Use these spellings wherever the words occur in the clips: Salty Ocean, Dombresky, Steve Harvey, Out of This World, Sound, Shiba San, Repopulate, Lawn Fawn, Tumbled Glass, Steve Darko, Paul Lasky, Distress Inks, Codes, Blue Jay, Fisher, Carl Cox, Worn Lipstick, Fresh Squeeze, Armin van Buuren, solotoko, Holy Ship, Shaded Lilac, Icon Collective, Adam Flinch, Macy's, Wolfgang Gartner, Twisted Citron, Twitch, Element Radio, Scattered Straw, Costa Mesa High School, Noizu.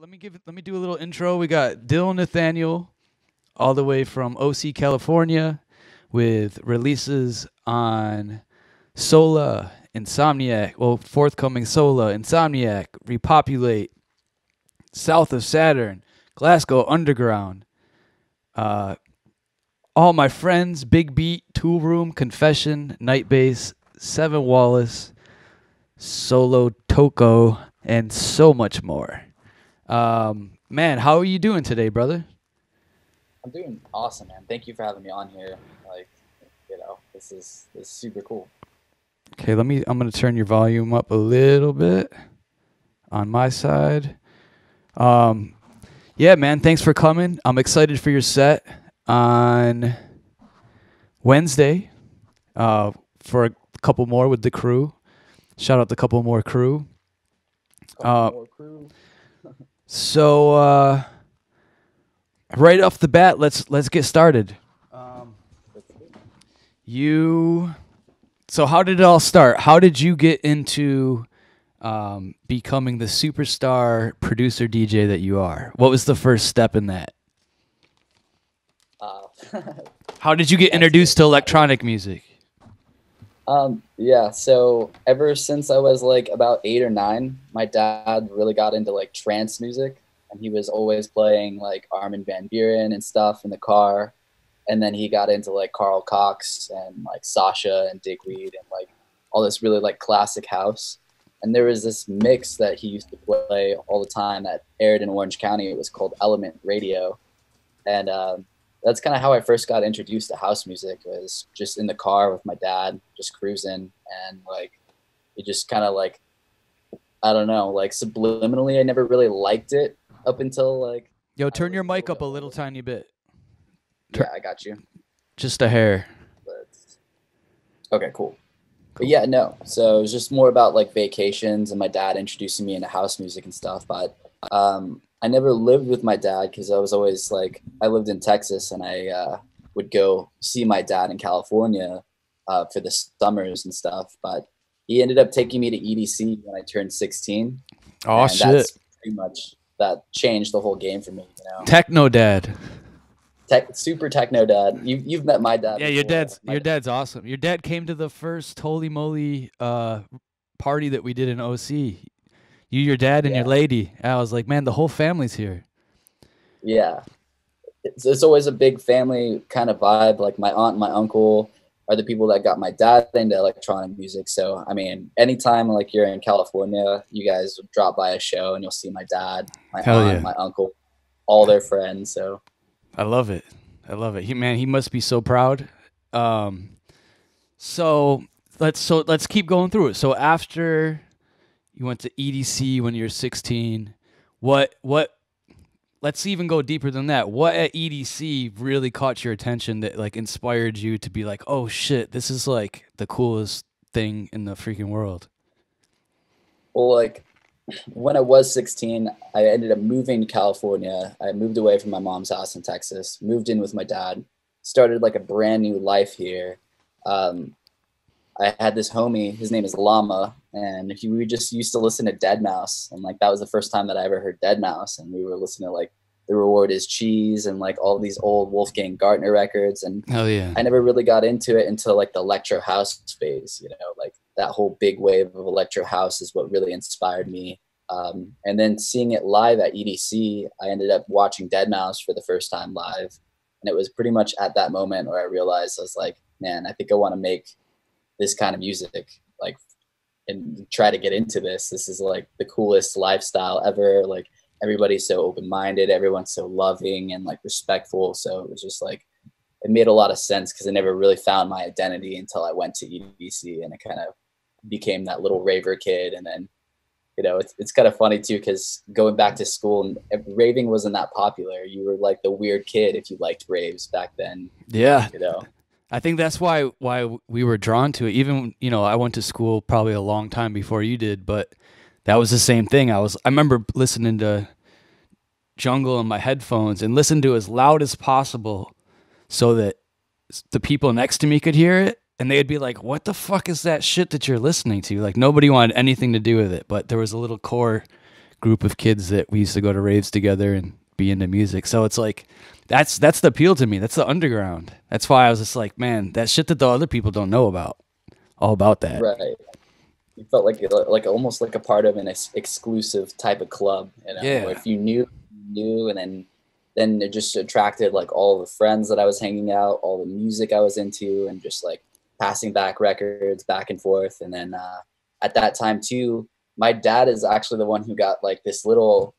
Let me do a little intro. We got Dillon Nathaniel, all the way from OC, California, with releases on Sola, Insomniac. Well, forthcoming Sola, Insomniac, Repopulate, South of Saturn, Glasgow Underground, All My Friends, Big Beat, Tool Room, Confession, Night Bass, Seven Wallace, Solo Toko, and so much more. Man, how are you doing today, brother? I'm doing awesome, man. Thank you for having me on here. Like, you know, this is super cool. Okay, I'm gonna turn your volume up a little bit on my side. Yeah, man, thanks for coming. I'm excited for your set on Wednesday for a couple more with the crew. Shout out to Couple More Crew. So right off the bat, let's get started. So how did it all start? How did you get into becoming the superstar producer DJ that you are? What was the first step in that? How did you get introduced to electronic music? Yeah, so ever since I was like about 8 or 9, my dad really got into like trance music, and he was always playing like Armin van Buuren and stuff in the car. And then he got into like Carl Cox and like Sasha and Digweed and like all this really like classic house. And there was this mix that he used to play all the time that aired in Orange County. It was called Element Radio. And that's kind of how I first got introduced to house music, was just in the car with my dad, just cruising. And like, it just kind of like, I don't know, like subliminally, I never really liked it up until like. Yo, turn your mic up a little tiny bit. Yeah, I got you. Just a hair. Okay, cool. But yeah, no. So it was just more about like vacations and my dad introducing me into house music and stuff. But I never lived with my dad because I was always like, I lived in Texas, and I would go see my dad in California for the summers and stuff. But he ended up taking me to EDC when I turned 16. Oh, shit. That's pretty much, that changed the whole game for me. You know? Techno dad. Super techno dad. You've met my dad. Yeah, before. your dad's awesome. Your dad came to the first Holy Moly party that we did in OC. You, your dad, and your lady. I was like, man, the whole family's here. Yeah, it's always a big family kind of vibe. Like my aunt and my uncle are the people that got my dad into electronic music. So I mean, anytime like you're in California, you guys drop by a show and you'll see my dad, my aunt, my uncle, all their friends. So. I love it. I love it. Man, he must be so proud. So let's keep going through it. So after you went to EDC when you were 16, let's even go deeper than that. What at EDC really caught your attention that like inspired you to be like, "Oh shit, this is like the coolest thing in the freaking world"? Well, like when I was 16, I ended up moving to California. I moved away from my mom's house in Texas, moved in with my dad, started like a brand new life here. I had this homie, his name is Llama, and we just used to listen to Deadmau5, and like that was the first time that I ever heard Deadmau5, and we were listening to like The Reward Is Cheese and like all these old Wolfgang Gartner records, and I never really got into it until like the electro house phase, you know, like that whole big wave of electro house is what really inspired me. And then seeing it live at EDC, I ended up watching Deadmau5 for the first time live. And it was pretty much at that moment where I realized, I was like, man, I think I want to make this kind of music, like, and try to get into this. This is like the coolest lifestyle ever. Like everybody's so open-minded, everyone's so loving and like respectful. So it was just like, it made a lot of sense because I never really found my identity until I went to EDC, and it kind of became that little raver kid. And then, you know, it's kind of funny too, because going back to school and raving wasn't that popular. You were like the weird kid if you liked raves back then. Yeah, you know, I think that's why we were drawn to it. Even, you know, I went to school probably a long time before you did, but that was the same thing. I remember listening to jungle in my headphones and listened to as loud as possible so that the people next to me could hear it. And they'd be like, what the fuck is that shit that you're listening to? Like, nobody wanted anything to do with it. But there was a little core group of kids that we used to go to raves together and be into music. So it's like, that's the appeal to me. That's the underground. That's why I was just like, man, that shit that the other people don't know about, all about that. Right. You felt like almost like a part of an exclusive type of club. You know? Yeah. Where if you knew, you knew, and then it just attracted like all the friends that I was hanging out, all the music I was into, and just like passing back records back and forth. And then at that time too, my dad is actually the one who got like this little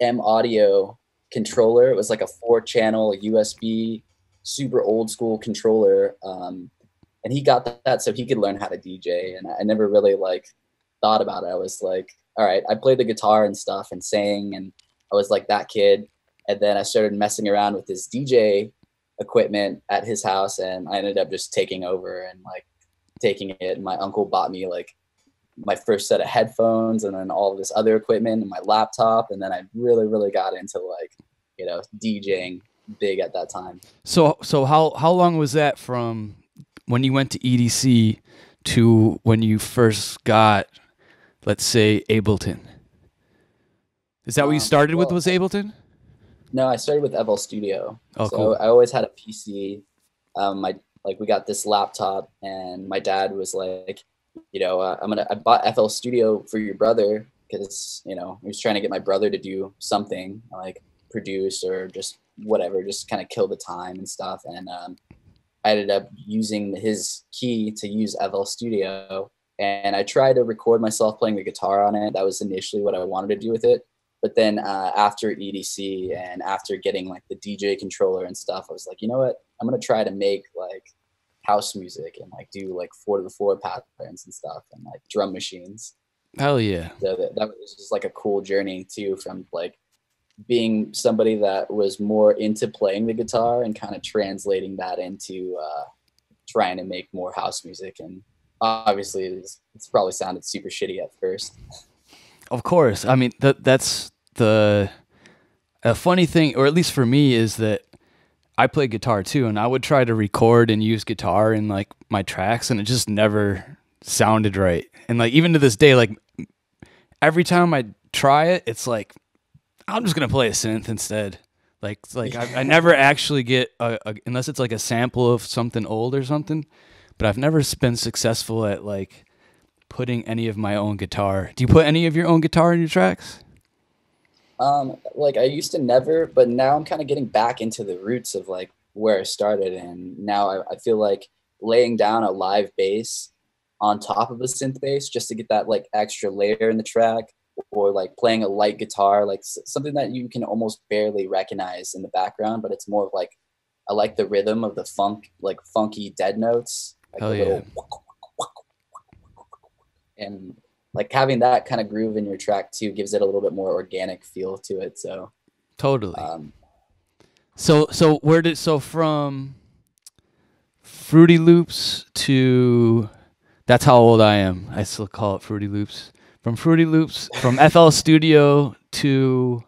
M Audio controller. It was like a 4-channel USB, super old school controller. And he got that so he could learn how to DJ. And I never really like thought about it. I was like, all right, I played the guitar and stuff and sang, and I was like that kid. And then I started messing around with his DJ equipment at his house, and I ended up just taking over and like taking it. And my uncle bought me like my first set of headphones and then all of this other equipment and my laptop. And then I really, really got into like, you know, DJing big at that time. So how long was that from when you went to EDC to when you first got, let's say, Ableton? Is that what you started with, was Ableton? No, I started with FL Studio. Oh, so cool. I always had a PC. We got this laptop, and my dad was like, you know, I bought FL Studio for your brother because, you know, he was trying to get my brother to do something like produce or just whatever, just kind of kill the time and stuff. And I ended up using his key to use FL Studio, and I tried to record myself playing the guitar on it. That was initially what I wanted to do with it. But then after EDC and after getting like the DJ controller and stuff, I was like, you know what? I'm going to try to make like house music and like do like 4-to-the-floor patterns and stuff and like drum machines. Hell yeah. So that was just like a cool journey too, from like being somebody that was more into playing the guitar and kind of translating that into trying to make more house music. And obviously it's probably sounded super shitty at first. Of course. I mean, that's the funny thing, or at least for me, is that I play guitar too, and I would try to record and use guitar in like my tracks, and it just never sounded right. And like, even to this day, like every time I try it, it's like, I'm just going to play a synth instead. Like I never actually get unless it's like a sample of something old or something, but I've never been successful at like putting any of my own guitar. Do you put any of your own guitar in your tracks? Like I used to never, but now I'm kind of getting back into the roots of like where I started. And now I feel like laying down a live bass on top of a synth bass just to get that like extra layer in the track, or like playing a light guitar, like something that you can almost barely recognize in the background, but it's more of like, I like the rhythm of the funk, like funky dead notes. Like Hell yeah. Little, and like having that kind of groove in your track too gives it a little bit more organic feel to it. So totally. So where did, so from Fruity Loops to, that's how old I am. I still call it Fruity Loops. From Fruity Loops, from FL Studio to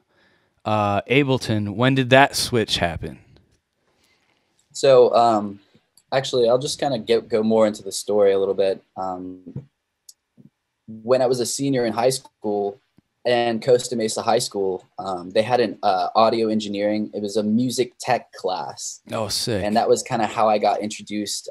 Ableton, when did that switch happen? So actually, I'll just kind of go more into the story a little bit. When I was a senior in high school and Costa Mesa High School, they had an audio engineering. It was a music tech class. Oh, sick. And that was kind of how I got introduced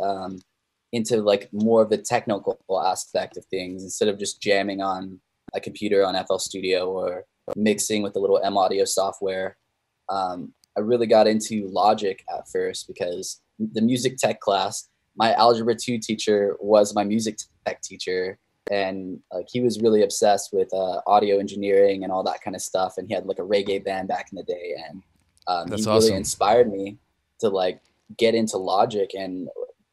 into like more of the technical aspect of things, instead of just jamming on a computer on FL Studio or mixing with the little M Audio software. I really got into Logic at first because the music tech class, my Algebra 2 teacher was my music tech teacher. And like he was really obsessed with audio engineering and all that kind of stuff. And he had like a reggae band back in the day. And he really inspired me to like get into Logic. And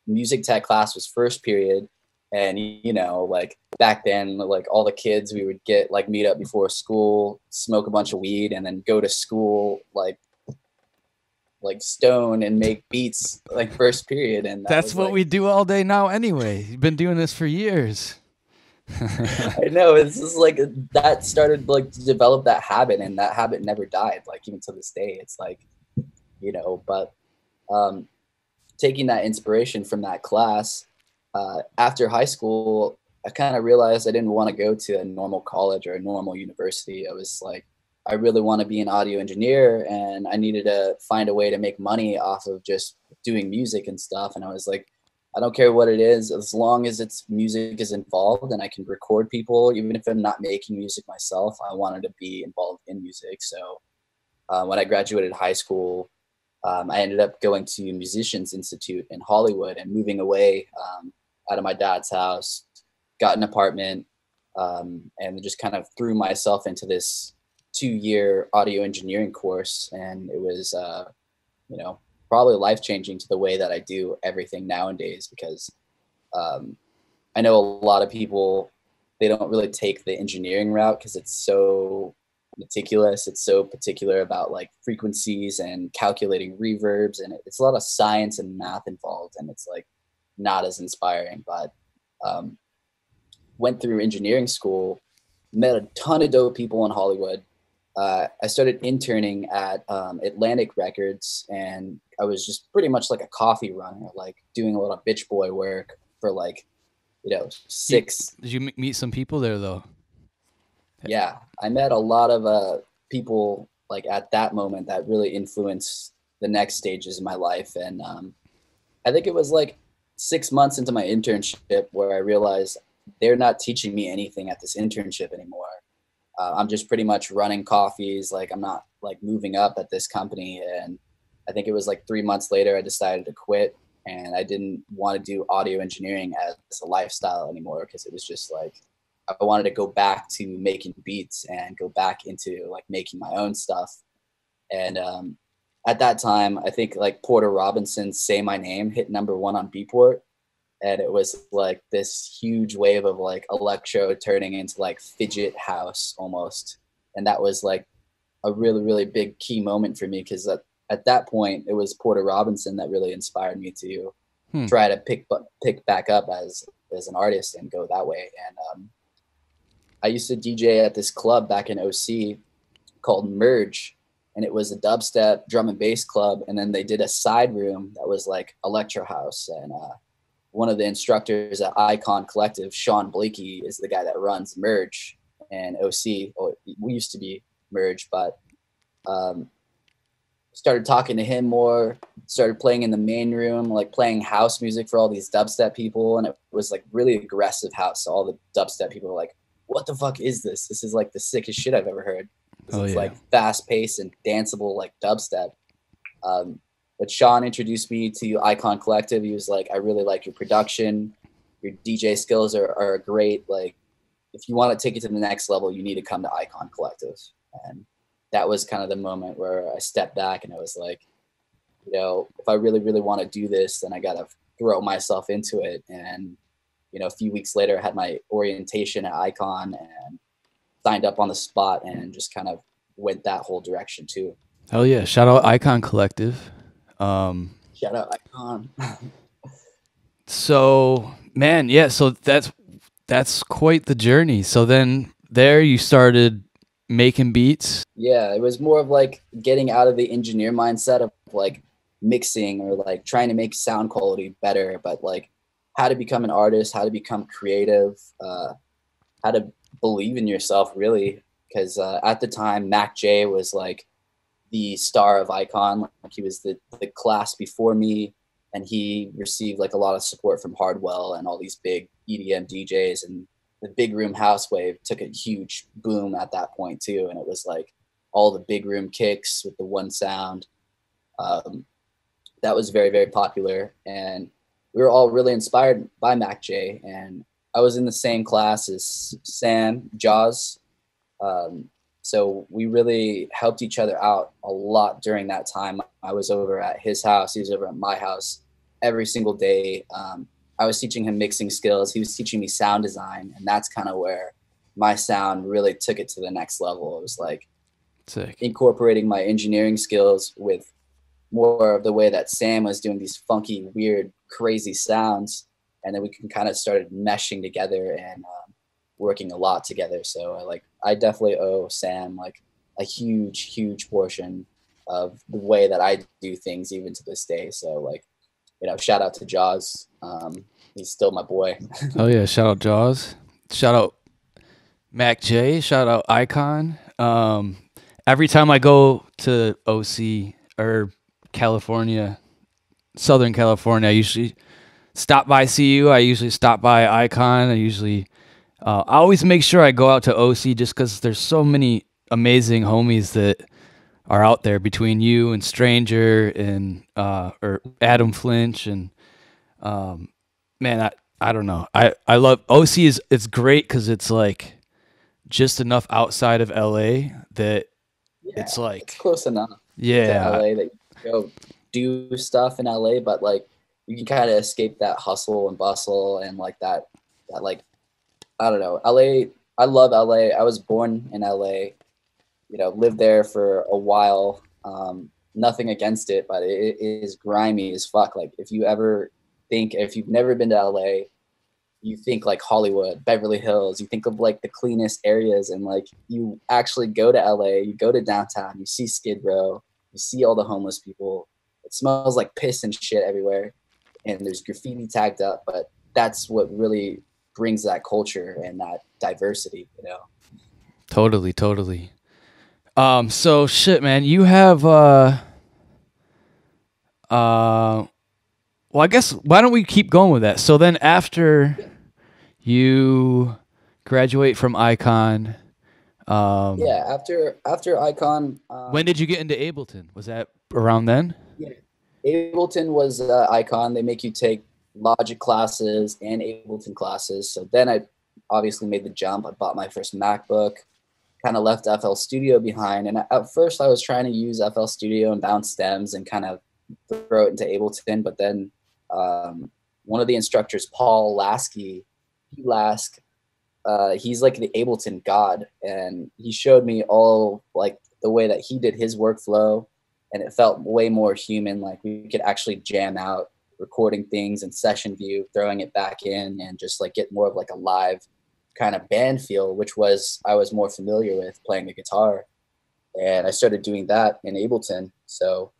music tech class was first period. And, you know, like back then, like all the kids, we would get like meet up before school, smoke a bunch of weed, and then go to school like stone and make beats like first period. And that's what we do all day now anyway. You've been doing this for years. I know, it's just like that started like to develop that habit, and that habit never died, like even to this day. It's like, you know, but taking that inspiration from that class, after high school, I kind of realized I didn't want to go to a normal college or a normal university. I was like, I really want to be an audio engineer, and I needed to find a way to make money off of just doing music and stuff. And I was like, I don't care what it is, as long as it's music is involved and I can record people, even if I'm not making music myself, I wanted to be involved in music. So when I graduated high school, I ended up going to Musicians Institute in Hollywood and moving away out of my dad's house, got an apartment, and just kind of threw myself into this two-year audio engineering course. And it was, you know, probably life-changing to the way that I do everything nowadays, because I know a lot of people, they don't really take the engineering route because it's so meticulous. It's so particular about like frequencies and calculating reverbs, and it's a lot of science and math involved, and it's like not as inspiring. But went through engineering school, met a ton of dope people in Hollywood. I started interning at Atlantic Records, and I was just pretty much like a coffee runner, like doing a lot of bitch boy work for like, you know, six. Did you meet some people there though? Yeah, I met a lot of people like at that moment that really influenced the next stages of my life. And I think it was like 6 months into my internship where I realized they're not teaching me anything at this internship anymore. I'm just pretty much running coffees. Like, I'm not like moving up at this company. And I think it was like 3 months later, I decided to quit, and I didn't want to do audio engineering as a lifestyle anymore, because it was just like, I wanted to go back to making beats and go back into like making my own stuff. And at that time, I think like Porter Robinson's Say My Name hit #1 on Beatport. And it was like this huge wave of like electro turning into like fidget house almost. And that was like a really, really big key moment for me, because at that point, it was Porter Robinson that really inspired me to try to pick back up as an artist and go that way. And I used to DJ at this club back in OC called Merge, and it was a dubstep drum and bass club. And then they did a side room that was like electro house. And one of the instructors at Icon Collective, Sean Blakey, is the guy that runs Merge and OC. Well, we used to be Merge, but started talking to him more, started playing in the main room, like playing house music for all these dubstep people. And it was like really aggressive house. So all the dubstep people were like, what the fuck is this? This is like the sickest shit I've ever heard. Oh, it's like fast paced and danceable, like dubstep. But Sean introduced me to Icon Collective. He was like, I really like your production. Your DJ skills are great. Like, if you want to take it to the next level, you need to come to Icon Collective. And that was kind of the moment where I stepped back and I was like, you know, if I really, really want to do this, then I got to throw myself into it. And, you know, a few weeks later, I had my orientation at Icon and signed up on the spot and just kind of went that whole direction too. Hell yeah. Shout out Icon Collective. Shout out Icon. So, man, yeah, so that's quite the journey. So then there you started making beats. Yeah, it was more of like getting out of the engineer mindset of like mixing or like trying to make sound quality better, but like how to become an artist, how to become creative, how to believe in yourself, really. Because at the time, Mac J was like the star of Icon. Like, he was the class before me, and he received like a lot of support from Hardwell and all these big EDM DJs, and the big room house wave took a huge boom at that point too. And it was like all the big room kicks with the one sound. That was very, very popular, and we were all really inspired by Mac J. And I was in the same class as Sam Jaws. So we really helped each other out a lot during that time. I was over at his house. He was over at my house every single day. I was teaching him mixing skills. He was teaching me sound design. And that's kind of where my sound really took it to the next level. It was like sick. Incorporating my engineering skills with more of the way that Sam was doing these funky, weird, crazy sounds. And then we can kind of started meshing together and working a lot together. So I definitely owe Sam like a huge portion of the way that I do things even to this day. So like you know, shout out to Jaws. He's still my boy. Oh yeah, shout out Jaws. Shout out Mac J. Shout out Icon. Every time I go to OC or California, Southern California, I usually stop by CU. I usually stop by Icon. I always make sure I go out to OC just because there's so many amazing homies that are out there between you and Stranger and or Adam Flinch and man, I don't know. I love OC. It's great because it's like just enough outside of LA that it's like it's close enough. Yeah, to LA that you can go do stuff in LA, but like you can kind of escape that hustle and bustle and like that like I don't know. LA. I love LA. I was born in LA. You know, lived there for a while. Nothing against it, but it is grimy as fuck. Like if you've never been to LA, you think like Hollywood, Beverly Hills, you think of like the cleanest areas, and like you actually go to LA, you go to downtown, you see Skid Row, you see all the homeless people. It smells like piss and shit everywhere. And there's graffiti tagged up, but that's what really brings that culture and that diversity, you know? Totally, totally. So shit, man, you have, well, I guess why don't we keep going with that? So then after you graduate from Icon, yeah, after Icon, when did you get into Ableton? Was that around then? Yeah, Ableton was Icon. They make you take Logic classes and Ableton classes. So then I obviously made the jump. I bought my first MacBook, kind of left FL Studio behind. And at first I was trying to use FL Studio and bounce stems and kind of throw it into Ableton. But then one of the instructors, Paul Lasky, he's like the Ableton god, and he showed me all like the way that he did his workflow, and it felt way more human. Like we could actually jam out recording things in session view, throwing it back in, and just like get more of like a live kind of band feel, which was I was more familiar with playing the guitar. And I started doing that in Ableton. So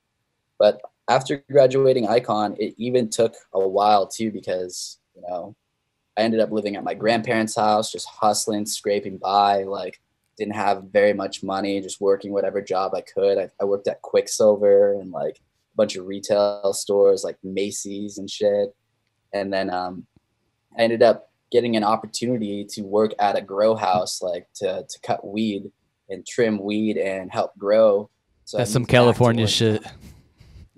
but after graduating Icon, it even took a while too, because, you know, I ended up living at my grandparents' house, just hustling, scraping by, like didn't have very much money, just working whatever job I could. I worked at Quicksilver and like a bunch of retail stores like Macy's and shit. And then I ended up getting an opportunity to work at a grow house, like to cut weed and trim weed and help grow. So that's some California shit.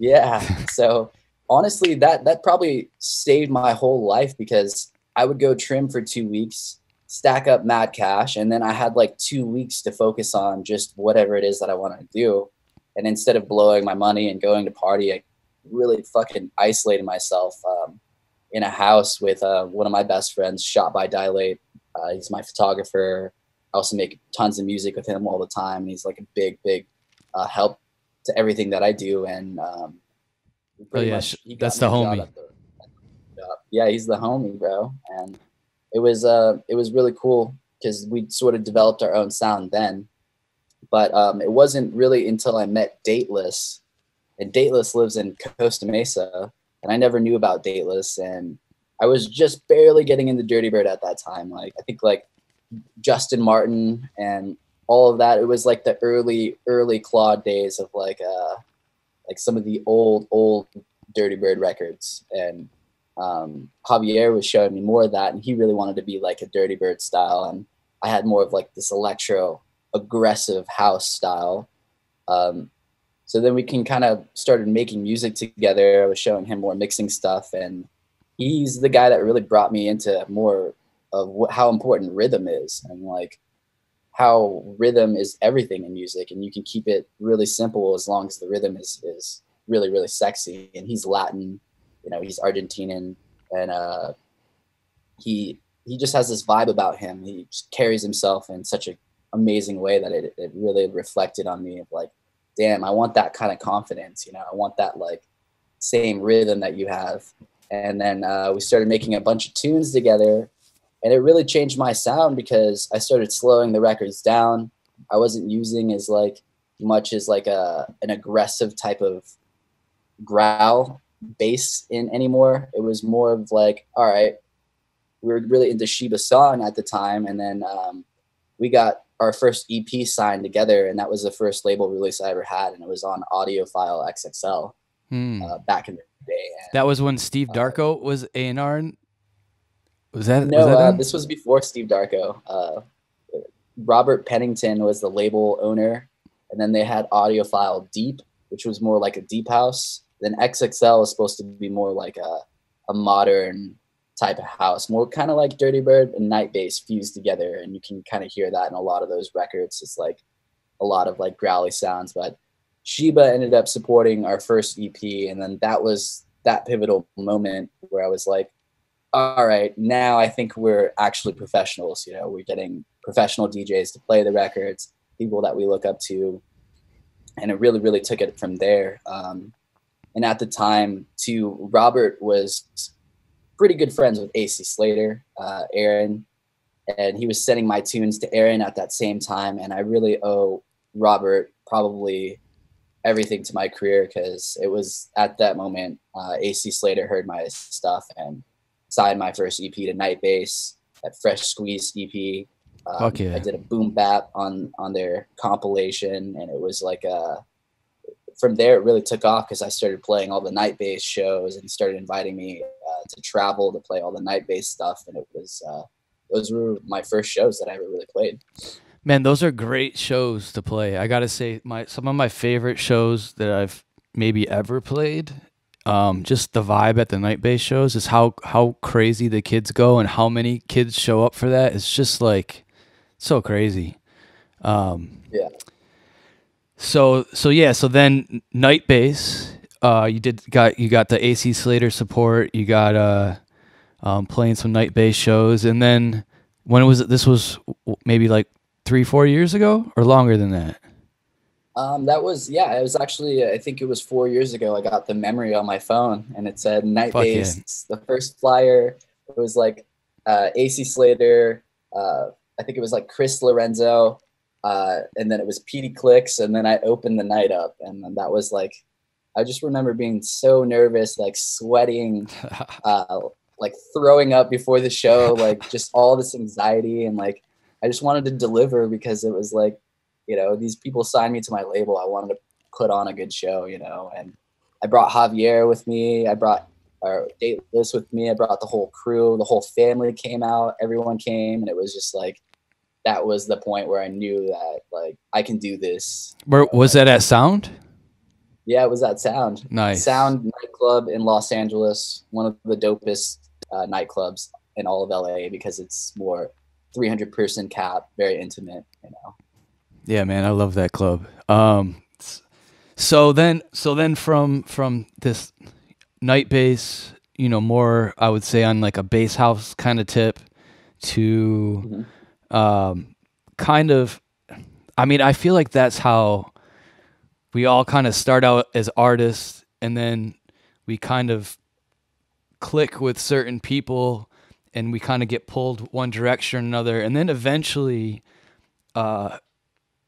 Yeah. So honestly, that probably saved my whole life, because I would go trim for 2 weeks, stack up mad cash, and then I had like 2 weeks to focus on just whatever it is that I wanted to do. And instead of blowing my money and going to party, I really fucking isolated myself in a house with one of my best friends, Shot by Dilate. He's my photographer. I also make tons of music with him all the time. He's like a big, big help to everything that I do. And that's the homie. Yeah, he's the homie, bro. And it was really cool because we sort of developed our own sound then. But it wasn't really until I met Dateless, and Dateless lives in Costa Mesa, and I never knew about Dateless, and I was just barely getting into Dirty Bird at that time. Like I think like Justin Martin and all of that. It was like the early Claude days of like some of the old Dirty Bird records, and Javier was showing me more of that, and he really wanted to be like a Dirty Bird style, and I had more of like this electro aggressive house style. So then we can kind of started making music together. I was showing him more mixing stuff, and he's the guy that really brought me into more of how important rhythm is, and like how rhythm is everything in music, and you can keep it really simple as long as the rhythm is really, really sexy. And he's Latin, you know, he's Argentinian, and he just has this vibe about him. He just carries himself in such a amazing way that it really reflected on me of like, damn, I want that kind of confidence, you know, I want that like same rhythm that you have. And then we started making a bunch of tunes together, and it really changed my sound because I started slowing the records down. I wasn't using as like much as like an aggressive type of growl bass in anymore. It was more of like, all right, we were really into Shiba San at the time, and then we got our first EP signed together, and that was the first label release I ever had, and it was on Audiophile XXL back in the day. And that was when Steve Darko was A&R? Was that? No, was that this was before Steve Darko. Robert Pennington was the label owner, and then they had Audiophile Deep, which was more like a deep house. Then XXL is supposed to be more like a modern type of house, more kind of like Dirty Bird and Night Bass fused together, and you can kind of hear that in a lot of those records. It's like a lot of like growly sounds, but Shiba ended up supporting our first EP, and then that was that pivotal moment where I was like, all right, now I think we're actually professionals. You know, we're getting professional DJs to play the records, people that we look up to, and it really, really took it from there. And at the time, too, Robert was pretty good friends with AC Slater, Aaron, and he was sending my tunes to Aaron at that same time. And I really owe Robert probably everything to my career, because it was at that moment AC Slater heard my stuff and signed my first EP to Night Bass, that Fresh Squeeze EP. Yeah. I did a boom bap on their compilation, and it was like a... From there, it really took off because I started playing all the Night Bass shows, and started inviting me to travel to play all the Night Bass stuff. And it was those were my first shows that I ever really played. Man, those are great shows to play. I gotta say, some of my favorite shows that I've maybe ever played. Just the vibe at the Night Bass shows is how crazy the kids go, and how many kids show up for that. It's just like so crazy. Yeah. So yeah, so then Night Bass, you got the AC Slater support, you got playing some Night Bass shows, and then when was it? This was maybe like 3-4 years ago, or longer than that. That was, yeah, it was actually, I think it was 4 years ago. I got the memory on my phone, and it said Night Bass, yeah. The first flyer. It was like AC Slater. I think it was like Chris Lorenzo. And then it was PD Clicks, and then I opened the night up, and then that was like, I just remember being so nervous, like sweating, like throwing up before the show, like just all this anxiety, and like I just wanted to deliver, because it was like, you know, these people signed me to my label, I wanted to put on a good show, you know. And I brought Javier with me, I brought our Dateless with me, I brought the whole crew, the whole family came out, everyone came, and it was just like, that was the point where I knew that, like, I can do this. Where was that, at Sound? Yeah, it was at Sound. Nice. Sound nightclub in Los Angeles, one of the dopest nightclubs in all of LA, because it's more 300-person cap, very intimate, you know. Yeah, man, I love that club. So then from this Night Bass, you know, more I would say on like a bass house kind of tip to. Mm-hmm. Kind of, I mean, I feel like that's how we all kind of start out as artists, and then we kind of click with certain people, and we kind of get pulled one direction or another, and then eventually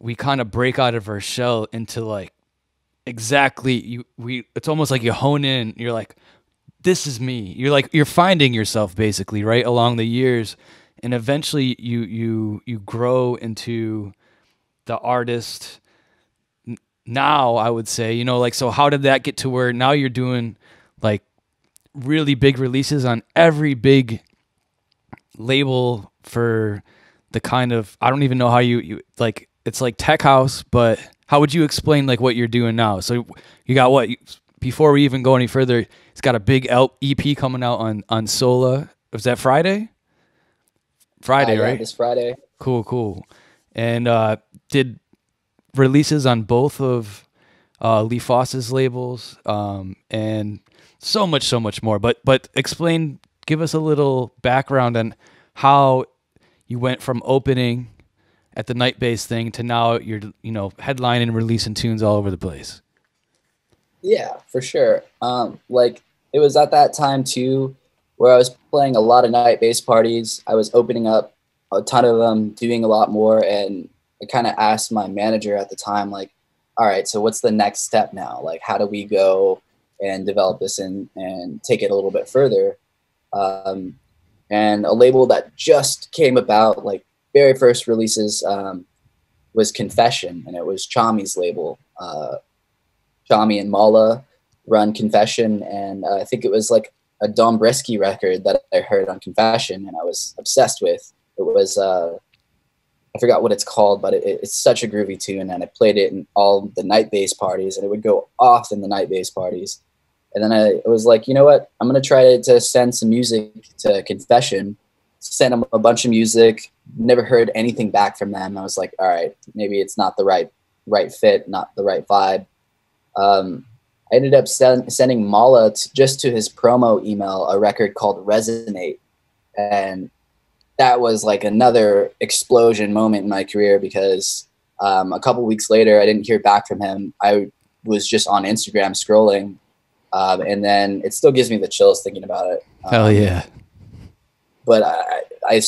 we kind of break out of our shell into like exactly it's almost like you hone in, you're like, this is me, you're like, you're finding yourself basically, right, along the years. And eventually you grow into the artist now, I would say, you know, like, so how did that get to where now you're doing like really big releases on every big label for the kind of, I don't even know how you like, it's like tech house, but how would you explain like what you're doing now? So you got what, before we even go any further, it's got a big EP coming out on Sola. Was that Friday? Friday, right? Yeah, this Friday. Cool. And did releases on both of Lee Foss's labels, and so much more. But explain, give us a little background on how you went from opening at the Night Bass thing to now you're, you know, headlining and releasing tunes all over the place. Yeah, for sure. Like, it was at that time too, where I was playing a lot of Night Bass parties. I was opening up a ton of them, doing a lot more, and I kind of asked my manager at the time, like, all right, so what's the next step now? Like, how do we go and develop this and take it a little bit further. And a label that just came about, like very first releases, was Confession, and it was Chami's label. Chami and Mala run Confession, and I think it was like a Dombresky record that I heard on Confession and I was obsessed with. It was, I forgot what it's called, but it's such a groovy tune, and I played it in all the Night Bass parties, and it would go off in the Night Bass parties. And then I was like, you know what? I'm going to try to send some music to Confession. Sent them a bunch of music, never heard anything back from them. I was like, all right, maybe it's not the right fit, not the right vibe. I ended up sending Mala just to his promo email a record called Resonate. And that was like another explosion moment in my career, because a couple weeks later, I didn't hear back from him. I was just on Instagram scrolling. And then it still gives me the chills thinking about it. Hell yeah. But I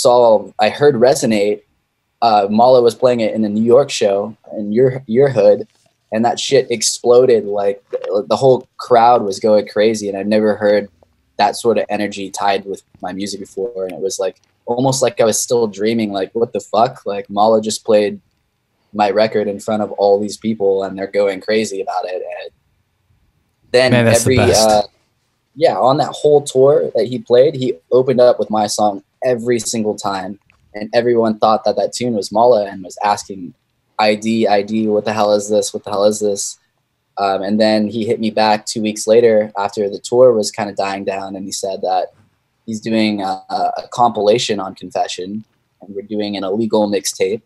heard Resonate. Mala was playing it in a New York show in your hood. And that shit exploded. Like the whole crowd was going crazy. And I've never heard that sort of energy tied with my music before. And it was like, almost like I was still dreaming, like, what the fuck? Like Mala just played my record in front of all these people and they're going crazy about it. And then man, every, on that whole tour that he played, he opened up with my song every single time. And everyone thought that tune was Mala and was asking ID, what the hell is this? What the hell is this? And then he hit me back 2 weeks later after the tour was kind of dying down. And he said that he's doing a compilation on Confession and we're doing an illegal mixtape.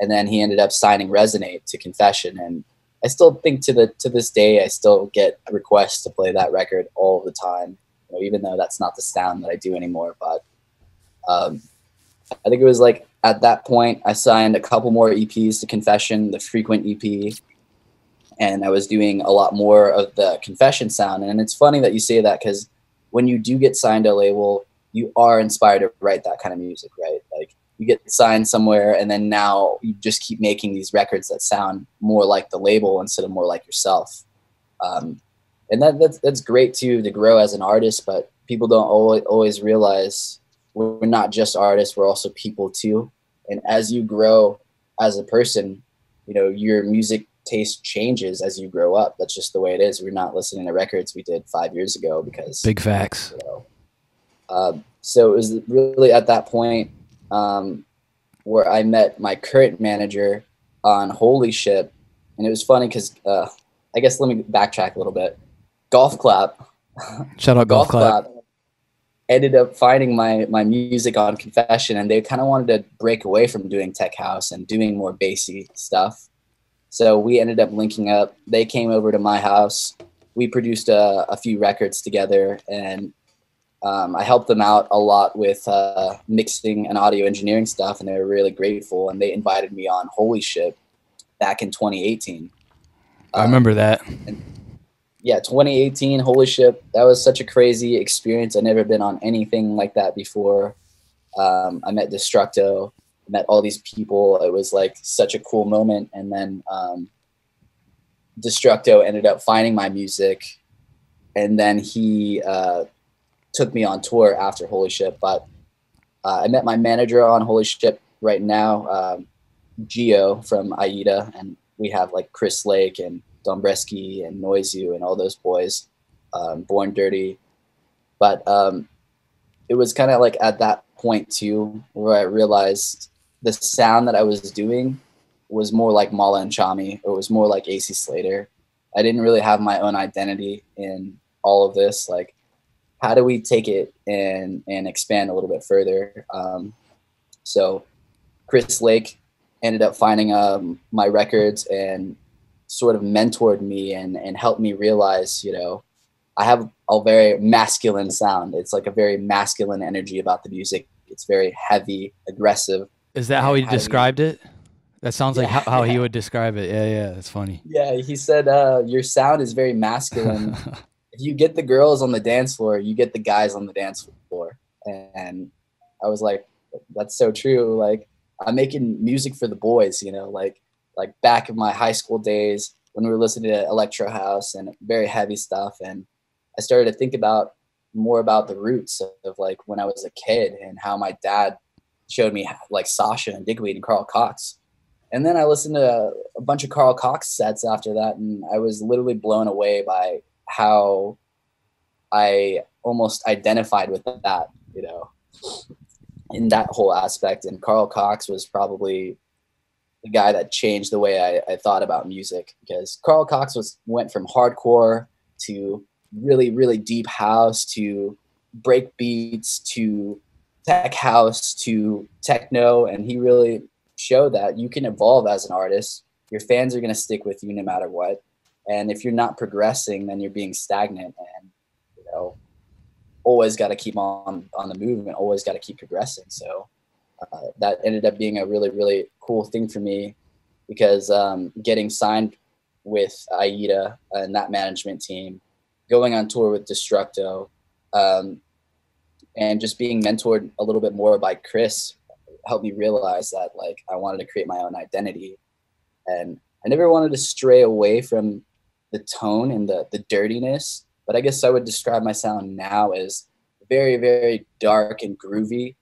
And then he ended up signing Resonate to Confession. And I still think to this day, I still get requests to play that record all the time, you know, even though that's not the sound that I do anymore. But I think it was like, at that point, I signed a couple more EPs to Confession, the Frequent EP, and I was doing a lot more of the Confession sound. And it's funny that you say that, because when you do get signed to a label, you are inspired to write that kind of music, right? Like you get signed somewhere, and then now you just keep making these records that sound more like the label instead of more like yourself. And that's great too, to grow as an artist, but people don't always realize we're not just artists, we're also people too. And as you grow as a person, you know, your music taste changes as you grow up. That's just the way it is. We're not listening to records we did 5 years ago because big facts. You know. So it was really at that point where I met my current manager on Holy Ship. And it was funny because I guess let me backtrack a little bit. Golf Clap. Shout out Golf Clap. Ended up finding my music on Confession, and they kind of wanted to break away from doing tech house and doing more bassy stuff. So we ended up linking up. They came over to my house. We produced a few records together, and I helped them out a lot with mixing and audio engineering stuff, and they were really grateful, and they invited me on Holy Ship back in 2018. I remember that. 2018, Holy Ship. That was such a crazy experience. I'd never been on anything like that before. I met Destructo, met all these people. It was like such a cool moment. And then Destructo ended up finding my music. And then he took me on tour after Holy Ship. But I met my manager on Holy Ship right now, Gio from Aida. And we have like Chris Lake and Dombresky and Noizu and all those boys, Born Dirty. But it was kind of like at that point too, where I realized the sound that I was doing was more like Mala and Chami. It was more like AC Slater. I didn't really have my own identity in all of this. Like, how do we take it and expand a little bit further? So Chris Lake ended up finding my records and sort of mentored me and helped me realize, you know, I have a very masculine sound. It's like a very masculine energy about the music. It's very heavy, aggressive. Is that how he described it? That sounds like how he would describe it. Yeah, that's funny. Yeah, he said, your sound is very masculine. If you get the girls on the dance floor, you get the guys on the dance floor. And I was like, that's so true. Like, I'm making music for the boys, you know, like back in my high school days when we were listening to electro house and very heavy stuff. And I started to think about more about the roots of like when I was a kid and how my dad showed me like Sasha and Digweed and Carl Cox. And then I listened to a bunch of Carl Cox sets after that, and I was literally blown away by how I almost identified with that, you know, in that whole aspect. And Carl Cox was probably the guy that changed the way I thought about music, because Carl Cox went from hardcore to really, really deep house to break beats to tech house to techno, and he really showed that you can evolve as an artist. Your fans are going to stick with you no matter what, and if you're not progressing, then you're being stagnant. And you know, always got to keep on the move and always got to keep progressing. So that ended up being a really, really cool thing for me, because getting signed with AIDA and that management team, going on tour with Destructo, and just being mentored a little bit more by Chris helped me realize that like I wanted to create my own identity, and I never wanted to stray away from the tone and the dirtiness. But I guess I would describe my sound now as very, very dark and groovy,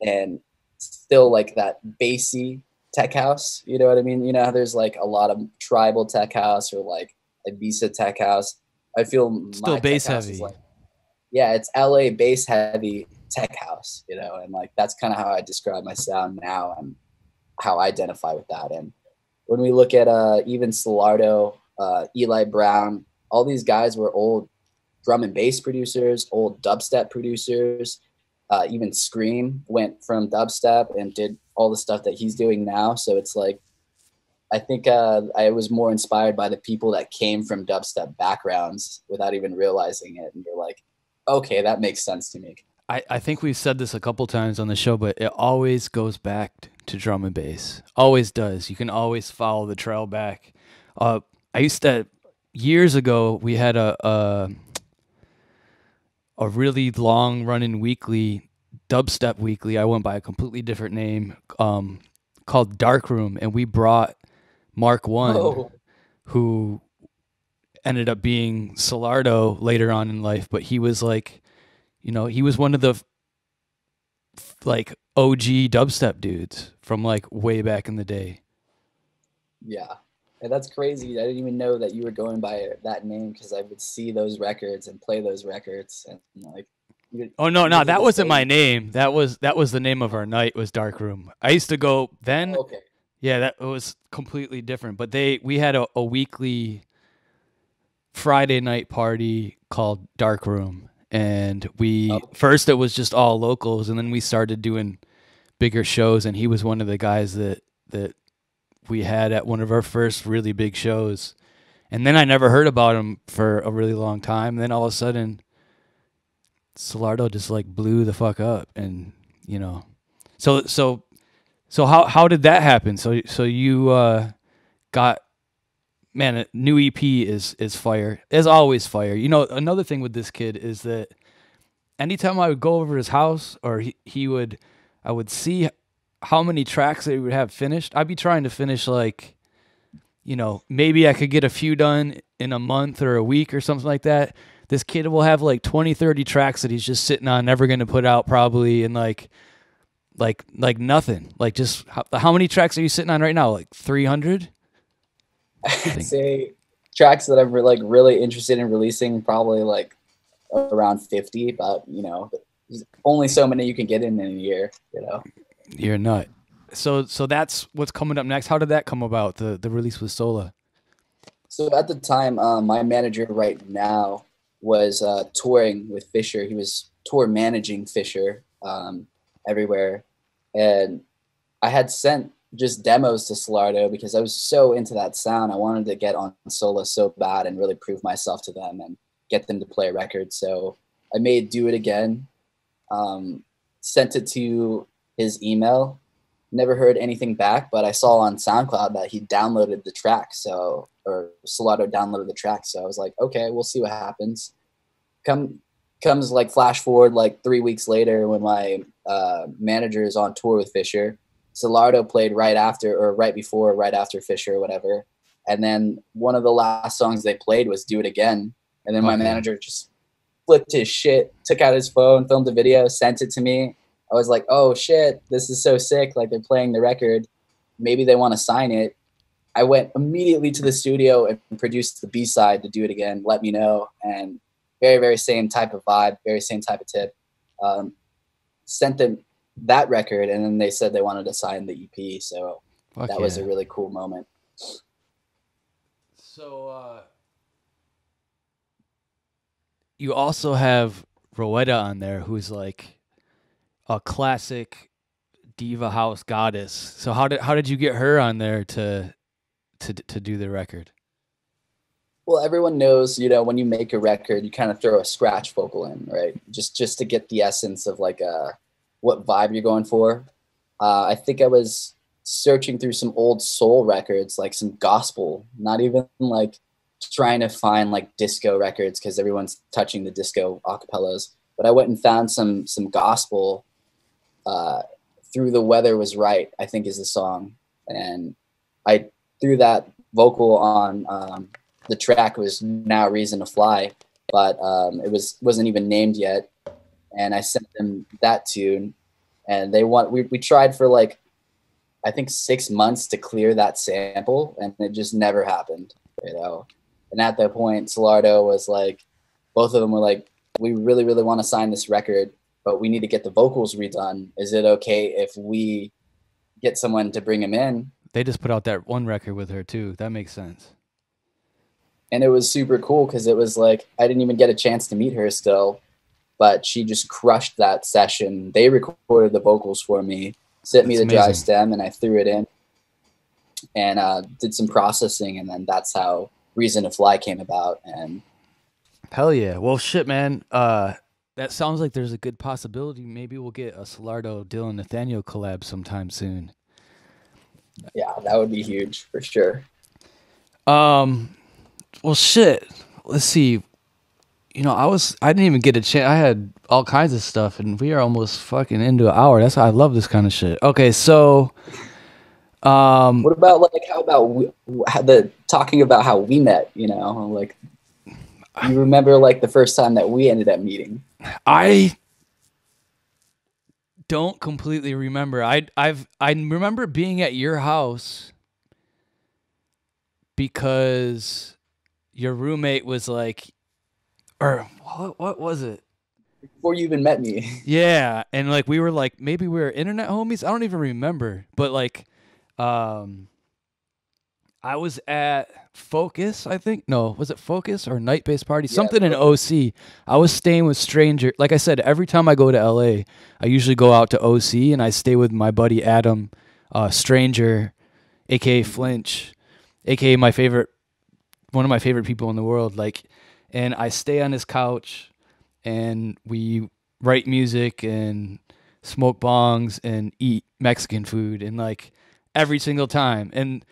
and still like that bassy tech house. You know what I mean? You know how there's like a lot of tribal tech house or like Ibiza tech house. I feel still bass heavy. Like, yeah, it's LA bass heavy tech house, you know, and like that's kind of how I describe my sound now and how I identify with that. And when we look at even Solardo, Eli Brown, all these guys were old drum and bass producers, old dubstep producers. Even Scream went from dubstep and did all the stuff that he's doing now. So it's like, I think I was more inspired by the people that came from dubstep backgrounds without even realizing it. And you're like, okay, that makes sense to me. I think we've said this a couple times on the show, but it always goes back to drum and bass. Always does. You can always follow the trail back. I used to, years ago, we had a really long running weekly, dubstep weekly. I went by a completely different name called Dark Room, and we brought Mark One, oh, who ended up being Solardo later on in life, but he was like, you know, he was one of the like OG dubstep dudes from like way back in the day. Yeah, and that's crazy. I didn't even know that you were going by that name, because I would see those records and play those records and like. Oh no, no, that wasn't my name. That was the name of our night, was Dark Room. I used to go then. Oh, okay. Yeah, that was completely different. But we had a weekly Friday night party called Dark Room, and we first it was just all locals, and then we started doing bigger shows. And he was one of the guys that we had at one of our first really big shows. And then I never heard about him for a really long time. And then all of a sudden, Solardo just like blew the fuck up, and you know, so how did that happen? So you got, man, a new EP is fire. It's always fire. You know, another thing with this kid is that anytime I would go over his house, or I would see how many tracks that he would have finished. I'd be trying to finish like, you know, maybe I could get a few done in a month or a week or something like that. This kid will have like 20, 30 tracks that he's just sitting on, never going to put out probably, and like nothing. Like, just how many tracks are you sitting on right now? Like 300? I'd say tracks that I'm like really interested in releasing, probably like around 50, but you know, there's only so many you can get in a year, you know. You're a nut. So that's what's coming up next. How did that come about, the release with Sola? So at the time, my manager right now was touring with Fisher. He was tour managing Fisher everywhere, and I had sent just demos to Solardo because I was so into that sound. I wanted to get on Sola so bad and really prove myself to them and get them to play a record. So I made Do It Again, sent it to his email, never heard anything back, but I saw on SoundCloud that he downloaded the track, or Solardo downloaded the track. So I was like, okay, we'll see what happens. Comes like flash forward like 3 weeks later, when my manager is on tour with Fisher. Solardo played right after Fisher, whatever. And then one of the last songs they played was Do It Again. And then my manager just flipped his shit, took out his phone, filmed a video, sent it to me. I was like, oh shit, this is so sick. Like, they're playing the record. Maybe they want to sign it. I went immediately to the studio and produced the B-side to Do It Again, Let Me Know, and very, very same type of vibe, very same type of tip. Sent them that record, and then they said they wanted to sign the EP, so fuck that was a really cool moment. So you also have Rowetta on there, who's like a classic diva house goddess. So how did you get her on there to do the record? Well, everyone knows, you know, when you make a record, you kind of throw a scratch vocal in, right? Just to get the essence of like what vibe you're going for. I think I was searching through some old soul records, like some gospel, not even like trying to find like disco records because everyone's touching the disco acapellas. But I went and found some gospel. Through the Weather Was Right, I think is the song. And I threw that vocal on... the track was now Reason to Fly, but it wasn't even named yet. And I sent them that tune, and they we tried for like, I think 6 months to clear that sample, and it just never happened, you know? And at that point, Solardo was like, both of them were like, we really, really want to sign this record, but we need to get the vocals redone. Is it okay if we get someone to bring him in? They just put out that one record with her too. That makes sense. And it was super cool because it was like, I didn't even get a chance to meet her still, but she just crushed that session. They recorded the vocals for me, sent me the dry stem, and I threw it in and did some processing. And then that's how Reason to Fly came about. And hell yeah. Well, shit, man. That sounds like there's a good possibility. Maybe we'll get a Solardo Dillon Nathaniel collab sometime soon. Yeah, that would be huge for sure. Well, shit. Let's see. You know, I didn't even get a chance. I had all kinds of stuff, and we are almost fucking into an hour. That's why I love this kind of shit. Okay, so, what about like? How about talking about how we met? You know, like, you remember like the first time that we ended up meeting? I don't completely remember. I remember being at your house because your roommate was like, or what was it? Before you even met me. Yeah. And like, we were like, maybe we were internet homies. I don't even remember. But like, I was at Focus, I think. No, was it Focus or Night Bass Party? Yeah, something in OC. I was staying with Stranger. Like I said, every time I go to LA, I usually go out to OC and I stay with my buddy Adam, Stranger, aka Flinch, aka my favorite, one of my favorite people in the world, like, and I stay on his couch and we write music and smoke bongs and eat Mexican food and like every single time. And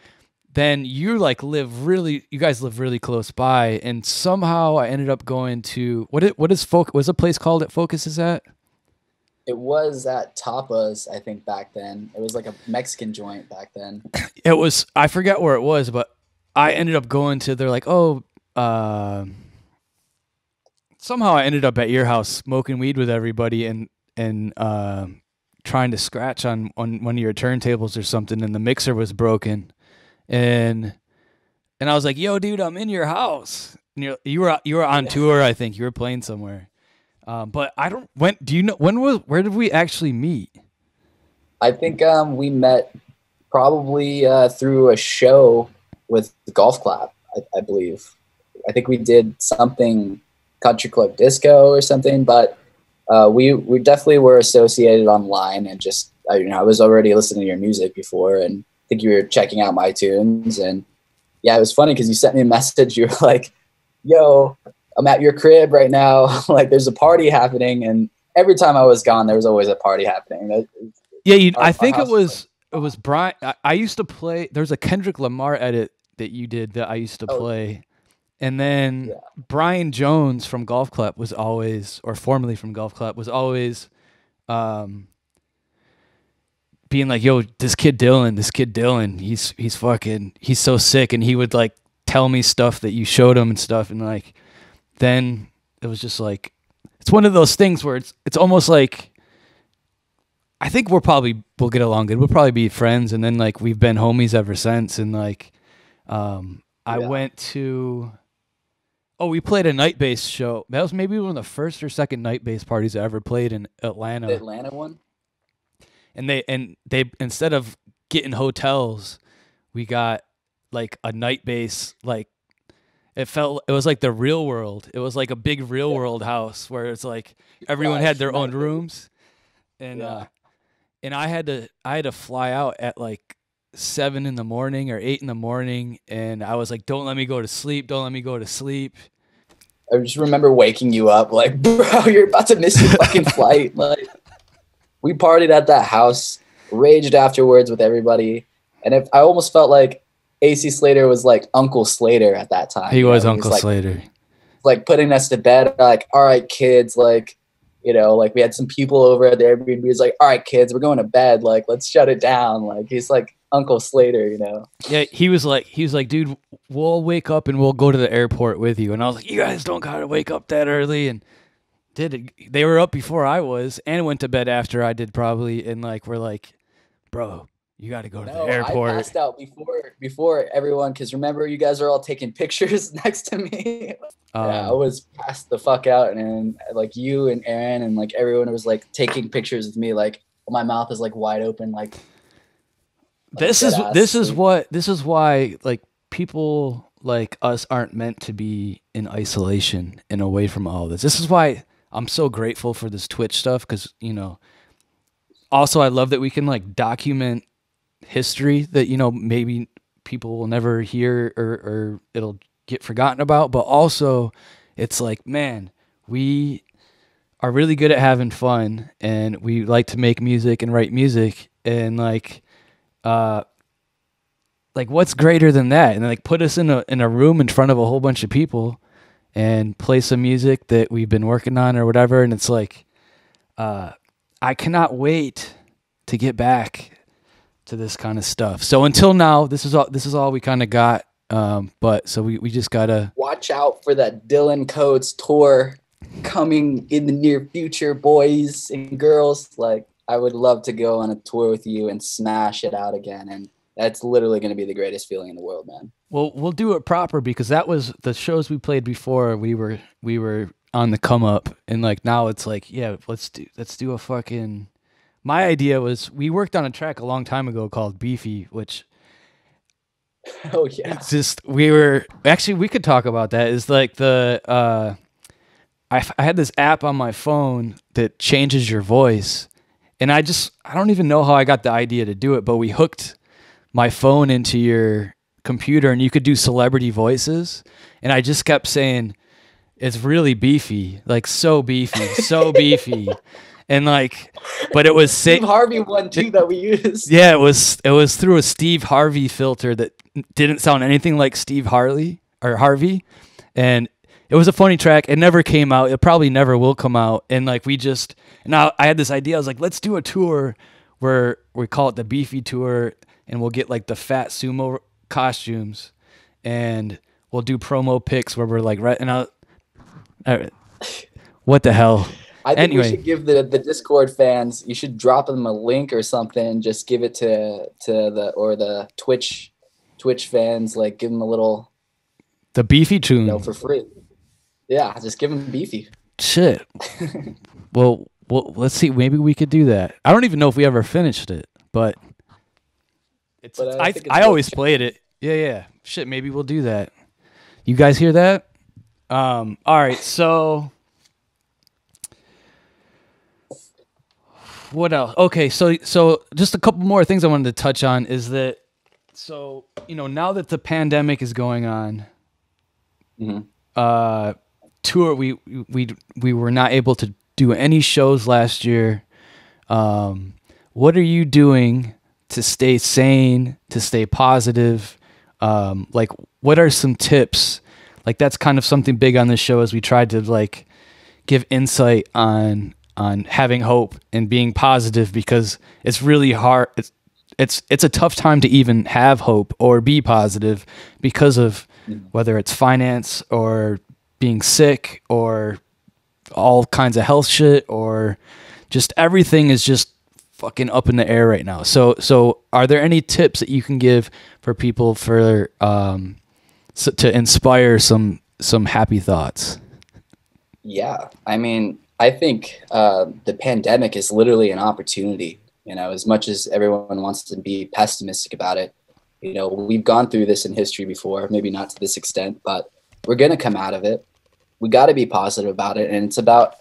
then you like you guys live really close by, and somehow I ended up going to was a place called at Focus is at? It was at Tapas, I think, back then. It was like a Mexican joint back then. It was, I forget where it was, but I ended up going to, they're like, oh, somehow I ended up at your house smoking weed with everybody and trying to scratch on one of your turntables or something, and the mixer was broken, and I was like, yo, dude, I'm in your house, and you were on tour, I think you were playing somewhere, but I don't where did we actually meet? I think we met probably through a show with the Golf Clap, I believe. I think we did something, country club disco or something, but we definitely were associated online, and just, you know, I was already listening to your music before, and I think you were checking out my tunes. And yeah, it was funny because you sent me a message. You were like, yo, I'm at your crib right now. Like, there's a party happening. And every time I was gone, there was always a party happening. Yeah, I think it was... It was Brian. I used to play. There's a Kendrick Lamar edit that you did that I used to play, and then Brian Jones from Golf Clap was always, or formerly from Golf Clap, was always, being like, "Yo, this kid Dylan, he's so sick," and he would like tell me stuff that you showed him and stuff, and like, then it was just like it's one of those things where it's almost like, I think we'll get along good. We'll probably be friends. And then like, we've been homies ever since. And like, I went to, we played a Night Bass show. That was maybe one of the first or second Night Bass parties I ever played in Atlanta. The Atlanta one? And they instead of getting hotels, we got like a Night Bass, like it was like the real world. It was like a big real world house where it's like everyone had their own rooms. And and I had to fly out at like 7 in the morning or 8 in the morning, and I was like, "Don't let me go to sleep! Don't let me go to sleep!" I just remember waking you up, like, "Bro, you're about to miss your fucking flight!" Like, we partied at that house, raged afterwards with everybody, and I almost felt like AC Slater was like Uncle Slater at that time. He was Uncle Slater, like putting us to bed. Like, all right, kids, like. You know, like we had some people over at the Airbnb. He's like, "All right, kids, we're going to bed. Like, let's shut it down." Like, he's like Uncle Slater, you know? Yeah, he was like, "Dude, we'll wake up and we'll go to the airport with you." And I was like, "You guys don't gotta wake up that early." And did it? They were up before I was, and went to bed after I did probably. And like, we're like, "Bro, you got to go to the airport." I passed out before everyone, because remember, you guys are all taking pictures next to me. I was passed the fuck out, and like you and Aaron and like everyone was like taking pictures with me. Like my mouth is like wide open. Like this is why like people like us aren't meant to be in isolation and away from all this. This is why I'm so grateful for this Twitch stuff, because you know. Also, I love that we can like document history that, you know, maybe people will never hear or it'll get forgotten about. But also it's like, man, we are really good at having fun, and we like to make music and write music, and like what's greater than that? And like put us in a room in front of a whole bunch of people and play some music that we've been working on or whatever. And it's like, I cannot wait to get back to this kind of stuff. So until now, this is all we kind of got. But so we just gotta watch out for that Dylan Coates tour coming in the near future, boys and girls. Like, I would love to go on a tour with you and smash it out again. And that's literally going to be the greatest feeling in the world, man. Well, we'll do it proper, because that was the shows we played before. We were on the come up, and like now it's like, yeah, let's do a fucking. My idea was, we worked on a track a long time ago called Beefy, which it's just, we were actually, we could talk about that. Is like the I had this app on my phone that changes your voice, and I don't even know how I got the idea to do it, but we hooked my phone into your computer and you could do celebrity voices, and I just kept saying, "It's really beefy, like so beefy, so beefy," and like, but it was Steve Harvey one too that we used. Yeah, it was through a Steve Harvey filter that didn't sound anything like Steve Harley or Harvey, and it was a funny track. It never came out. It probably never will come out. And like I had this idea. I was like, let's do a tour where we call it the Beefy Tour, and we'll get like the fat sumo costumes, and we'll do promo pics where we're like what the hell? I think anyway. We should give the Discord fans, you should drop them a link or something. Just give it to the Twitch fans, like give them a little the Beefy tune, you know, for free. Yeah, just give them Beefy. Shit. well, let's see. Maybe we could do that. I don't even know if we ever finished it, but I always played it. Yeah. Shit. Maybe we'll do that. You guys hear that? All right, so what else? Okay, so just a couple more things I wanted to touch on is that, so, you know, now that the pandemic is going on, tour, we were not able to do any shows last year. What are you doing to stay sane, to stay positive? Like, what are some tips? Like, that's kind of something big on this show, as we tried to like give insight on having hope and being positive, because it's really hard. It's a tough time to even have hope or be positive, because of whether it's finance or being sick or all kinds of health shit, or just everything is just fucking up in the air right now. So are there any tips that you can give for people for to inspire some happy thoughts? Yeah, I mean, I think the pandemic is literally an opportunity. You know, as much as everyone wants to be pessimistic about it, you know, we've gone through this in history before, maybe not to this extent, but we're going to come out of it. We got to be positive about it. And it's about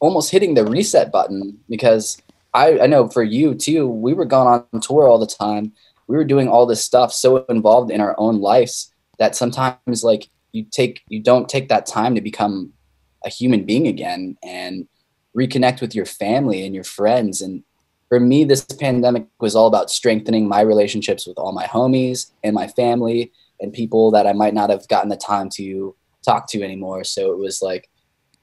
almost hitting the reset button, because I know for you too, we were gone on tour all the time. We were doing all this stuff, so involved in our own lives, that sometimes like you don't take that time to become a human being again and reconnect with your family and your friends. And for me, this pandemic was all about strengthening my relationships with all my homies and my family and people that I might not have gotten the time to talk to anymore. So it was like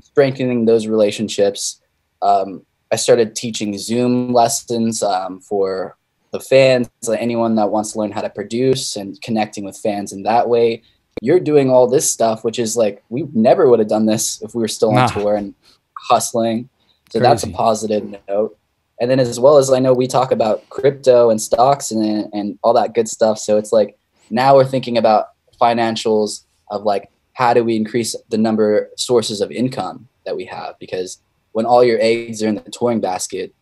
strengthening those relationships. I started teaching Zoom lessons for the fans, anyone that wants to learn how to produce, and connecting with fans in that way. You're doing all this stuff, which is like, we never would have done this if we were still on tour and hustling. So crazy. That's a positive note. And then as well as, I know we talk about crypto and stocks and all that good stuff. So it's like, now we're thinking about financials of like, how do we increase the number of sources of income that we have? Because when all your eggs are in the touring basket,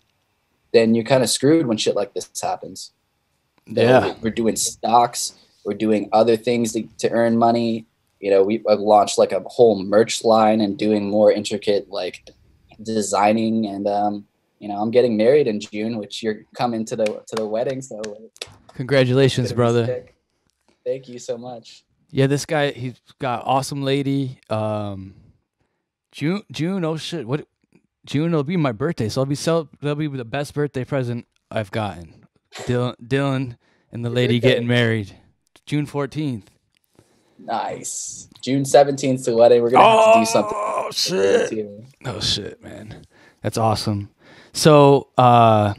then you're kind of screwed when shit like this happens. Yeah. We're doing stocks. We're doing other things to earn money. You know, we've launched like a whole merch line and doing more intricate like designing. And, you know, I'm getting married in June, which you're coming to the wedding. So congratulations, brother. Sick. Thank you so much. Yeah, this guy, he's got awesome lady. June, oh shit, what? June will be my birthday, so that'll be the best birthday present I've gotten. Dillon and the lady getting married, June 14th. Nice. June 17th to the wedding. We're gonna have to do something. Oh shit! Oh shit, man, that's awesome. So, you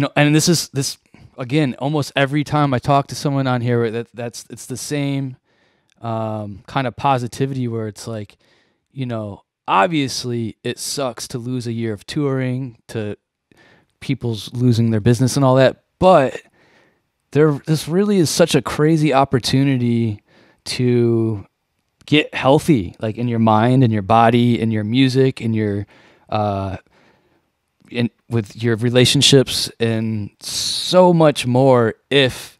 know, and this. Again, almost every time I talk to someone on here, it's the same kind of positivity where it's like, you know, obviously it sucks to lose a year of touring, to people's losing their business and all that, but this really is such a crazy opportunity to get healthy, like in your mind and your body and your music and your with your relationships and so much more if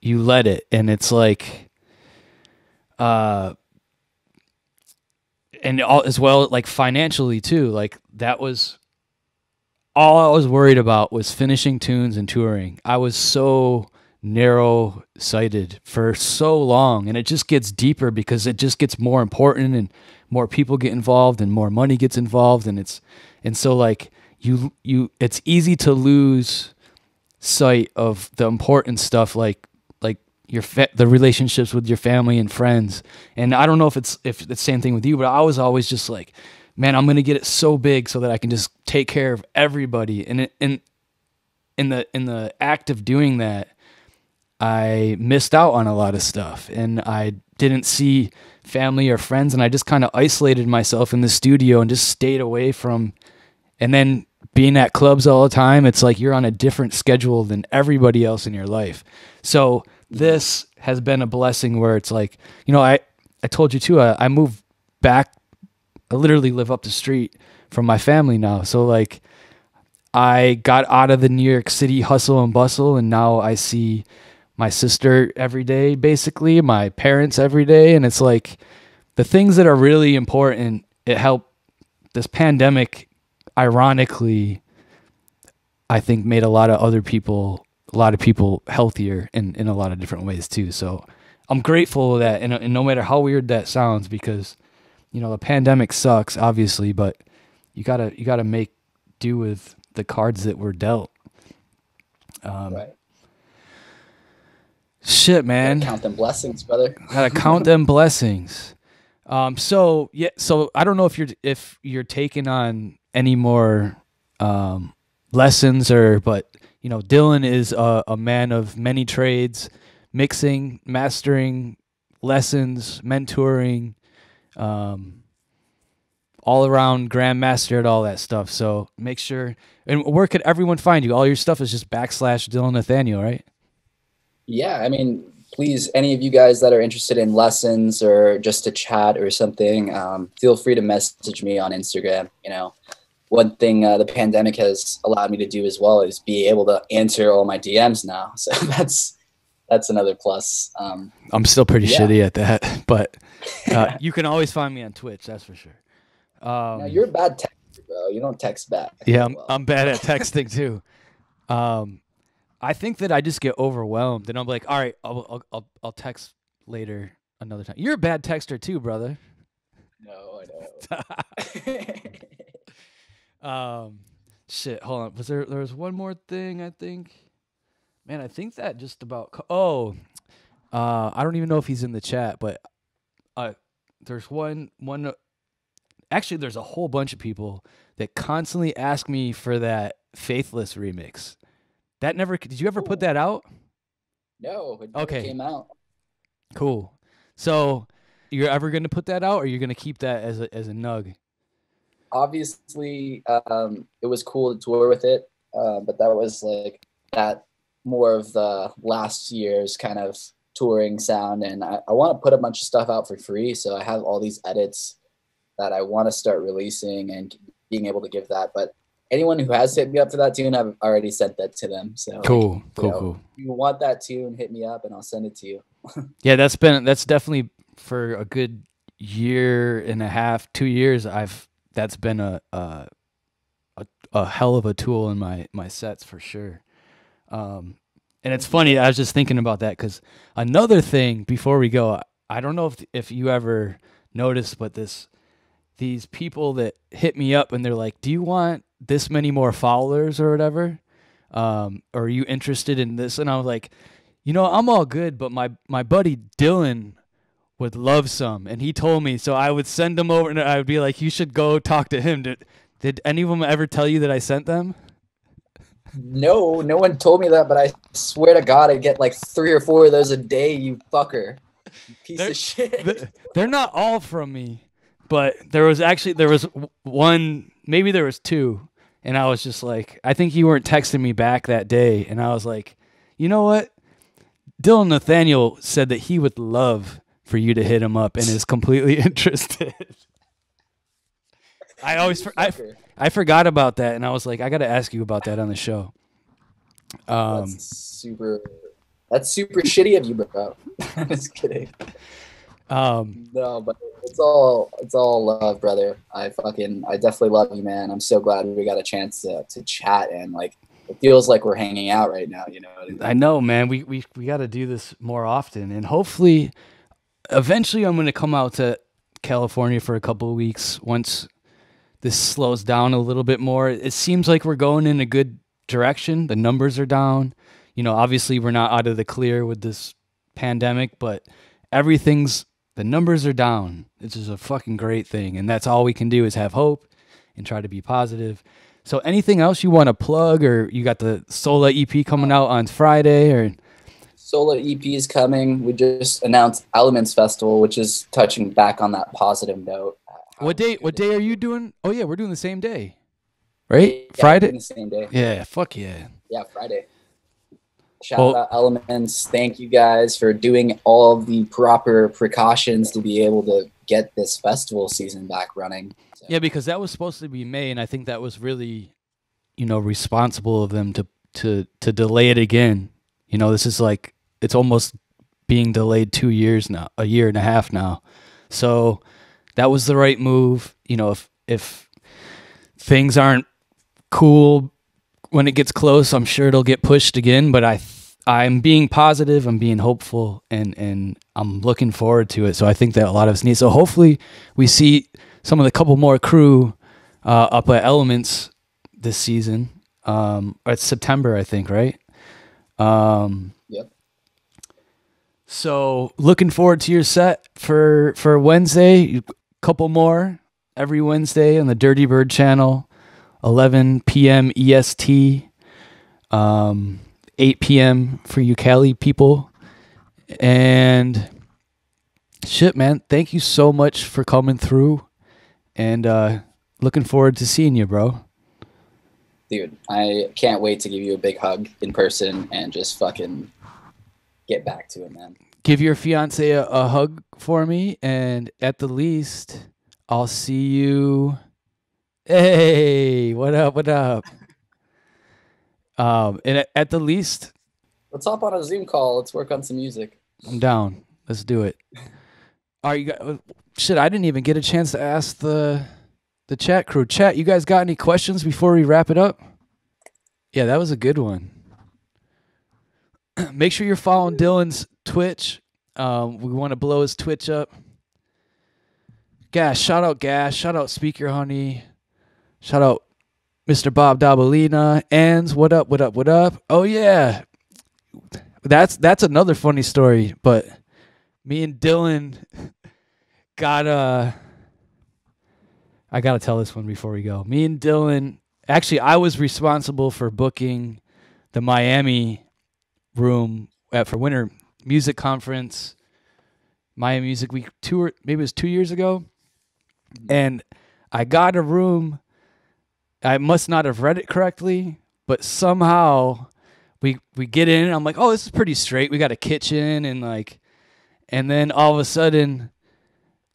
you let it. And it's like, and all as well, like financially too, like that was all I was worried about, was finishing tunes and touring. I was so narrow sighted for so long, and it just gets deeper because it just gets more important and more people get involved and more money gets involved. And so like, it's easy to lose sight of the important stuff, like the relationships with your family and friends. And I don't know if it's the same thing with you, but I was always just like, man, I'm going to get it so big so that I can just take care of everybody. And in the act of doing that, I missed out on a lot of stuff, and I didn't see family or friends. And I just kind of isolated myself in the studio and just stayed away from, and then being at clubs all the time, it's like you're on a different schedule than everybody else in your life. So this has been a blessing where it's like, you know, I told you too, I moved back. I literally live up the street from my family now. So like, I got out of the New York City hustle and bustle, and now I see my sister every day, basically, my parents every day. And it's like the things that are really important, it helped this pandemic. Ironically, I think made a lot of people healthier in a lot of different ways too. So I'm grateful for that. And no matter how weird that sounds, because, you know, the pandemic sucks obviously, but you gotta make do with the cards that were dealt. Right. Shit, man. Gotta count them blessings, brother. Gotta count them blessings. So I don't know if you're taking on any more lessons but you know, Dillon is a man of many trades: mixing, mastering, lessons, mentoring, all around grandmaster at all that stuff. So make sure. And where could everyone find you? All your stuff is just / Dillon Nathaniel, right? Yeah, I mean, please, any of you guys that are interested in lessons or just to chat or something, feel free to message me on Instagram. You know, one thing the pandemic has allowed me to do as well is be able to answer all my DMs now. So that's another plus. I'm still pretty shitty at that, but you can always find me on Twitch. That's for sure. Now, you're a bad texter, bro. You don't text back. Yeah, I'm bad at texting too. I think that I just get overwhelmed, and I'm like, all right, I'll text later another time. You're a bad texter too, brother. No, I know. Shit, hold on. There was one more thing, I think. Man, I think that just about. I don't even know if he's in the chat, but there's one. Actually, there's a whole bunch of people that constantly ask me for that Faithless remix. That never. Did you ever put that out? No. It never came out. Cool. So, you're ever going to put that out, or you're going to keep that as a nug? Obviously, it was cool to tour with it, but that was like that more of the last year's kind of touring sound, and I want to put a bunch of stuff out for free. So I have all these edits that I want to start releasing and being able to give that, but. Anyone who has hit me up for that tune, I've already sent that to them. So cool. If you want that tune, hit me up and I'll send it to you. Yeah, that's definitely for a good year and a half, 2 years. That's been a hell of a tool in my sets for sure. And it's funny. I was just thinking about that because another thing before we go, I don't know if you ever noticed, but these people that hit me up and they're like, "Do you want this many more followers or whatever? Or are you interested in this?" And I was like, you know, I'm all good, but my buddy Dillon would love some. And he told me, so I would send him over and I would be like, you should go talk to him. Did any of them ever tell you that I sent them? No, no one told me that, but I swear to God, I get like 3 or 4 of those a day, you fucker. You piece of shit. They're not all from me, but there was one, maybe there was 2. And I was just like, I think you weren't texting me back that day. And I was like, you know what? Dillon Nathaniel said that he would love for you to hit him up and is completely interested. I forgot about that. And I was like, I got to ask you about that on the show. That's super shitty of you, bro. I'm just kidding. No, but it's all love, brother. I definitely love you, man. I'm so glad we got a chance to chat, and like it feels like we're hanging out right now, you know. I know, man. We got to do this more often, and hopefully eventually I'm going to come out to California for a couple of weeks once this slows down a little bit more. It seems like we're going in a good direction. The numbers are down. You know, obviously we're not out of the clear with this pandemic, but the numbers are down. It's just a fucking great thing. And that's all we can do is have hope and try to be positive. So anything else you want to plug, or you got the Sola EP coming out on Friday? Or Sola EP is coming. We just announced Elements Festival, which is touching back on that positive note. What day are you doing? Oh yeah, we're doing the same day. Right? Yeah, Friday? We're doing the same day. Yeah, fuck yeah. Yeah, Friday. Shout out Elements. Thank you guys for doing all the proper precautions to be able to get this festival season back running. So. Yeah, because that was supposed to be May, and I think that was really, you know, responsible of them to delay it again. You know, this is like, it's almost being delayed 2 years now, a year and a half now. So that was the right move. You know, if things aren't cool, when it gets close, I'm sure it'll get pushed again, but I'm being positive, I'm being hopeful, and I'm looking forward to it. So I think that a lot of us need. So hopefully we see some of the couple more crew up at Elements this season. It's September, I think, right? Yep. So looking forward to your set for Wednesday, a couple more every Wednesday on the Dirty Bird channel. 11 p.m. EST, 8 p.m. for you Cali people. And shit, man, thank you so much for coming through. and looking forward to seeing you, bro. Dude, I can't wait to give you a big hug in person and just fucking get back to it, man. Give your fiance a hug for me, and at the least, I'll see you. Hey, what up? What up? And at the least, let's hop on a Zoom call. Let's work on some music. I'm down. Let's do it. Are you guys, shit, I didn't even get a chance to ask the chat crew. Chat, you guys got any questions before we wrap it up? Yeah, that was a good one. Make sure you're following Dillon's Twitch. We want to blow his Twitch up. Gash. Shout out Speaker Honey. Shout out Mr. Bob Dabalina. And what up, what up, what up? Oh, yeah. That's another funny story, but me and Dillon got I got to tell this one before we go. Me and Dillon, actually, I was responsible for booking the Miami room for Winter Music Conference, Miami Music Week tour, maybe it was 2 years ago. And I got a room. I must not have read it correctly, but somehow we get in and I'm like, oh, this is pretty straight. We got a kitchen and like, and then all of a sudden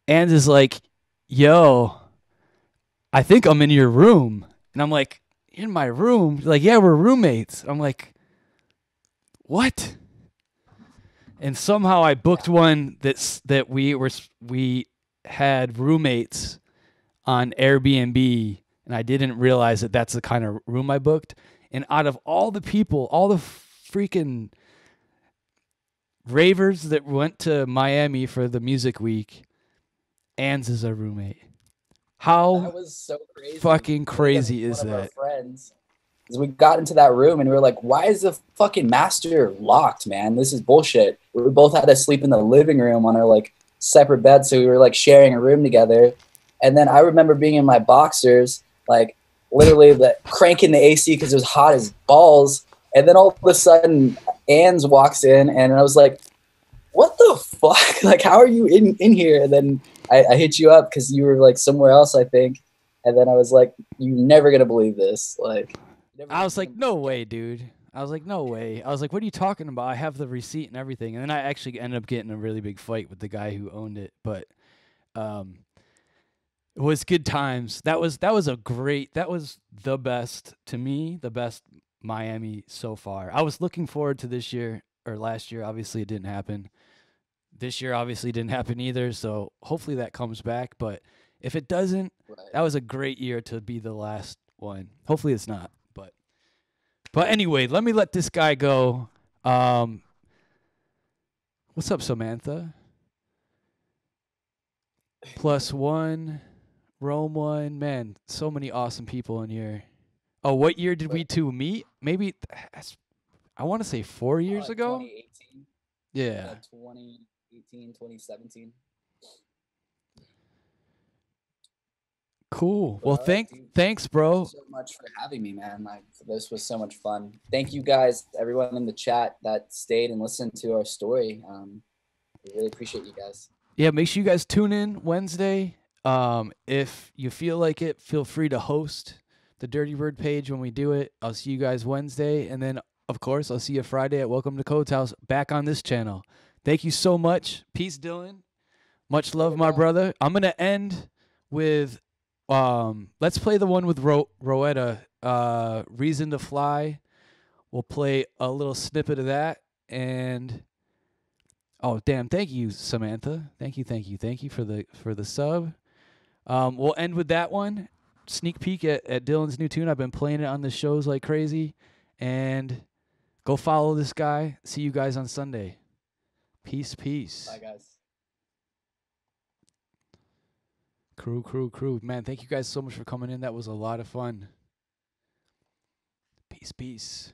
Anz is like, yo, I think I'm in your room. And I'm like, in my room? Like, yeah, we're roommates. I'm like, what? And somehow I booked one that we had roommates on Airbnb, and I didn't realize that that's the kind of room I booked. And out of all the people, all the freaking ravers that went to Miami for the music week, Anz is our roommate. How that was so crazy. Fucking crazy is that? One of our friends, we got into that room and we were like, why is the fucking master locked, man? This is bullshit. We both had to sleep in the living room on our like separate beds, so we were like sharing a room together. And then I remember being in my boxers, like literally cranking the AC because it was hot as balls. And then all of a sudden, Anz walks in and I was like, what the fuck? Like, how are you in here? And then I hit you up because you were like somewhere else, I think. And then I was like, you're never going to believe this. Like, I was like, no way, dude. I was like, no way. I was like, what are you talking about? I have the receipt and everything. And then I actually ended up getting a really big fight with the guy who owned it. But it was good times. That was the best, to me, the best Miami so far. I was looking forward to this year, or last year. Obviously, it didn't happen. This year, obviously, didn't happen either. So hopefully that comes back. But if it doesn't, that was a great year to be the last one. Hopefully it's not. But anyway, let this guy go. What's up, Samantha? +1, Rome 1. Man, so many awesome people in here. Oh, what year did we two meet? Maybe, I want to say 4 years ago? 2018. Yeah. 2018, 2017. Cool. Well, thanks, bro. Thank you so much for having me, man. Like, this was so much fun. Thank you guys, everyone in the chat that stayed and listened to our story. We really appreciate you guys. Yeah, make sure you guys tune in Wednesday. If you feel like it, feel free to host the Dirty Bird page when we do it. I'll see you guys Wednesday. And then, of course, I'll see you Friday at Welcome to Code's House back on this channel. Thank you so much. Peace, Dillon. Much love, my brother. I'm going to end with... let's play the one with Roetta, Reason to Fly. We'll play a little snippet of that. And oh damn, thank you, Samantha. Thank you for the sub. We'll end with that one. Sneak peek at Dillon's new tune. I've been playing it on the shows like crazy. And go follow this guy. See you guys on Sunday. Peace. Bye guys. Crew. Man, thank you guys so much for coming in. That was a lot of fun. Peace.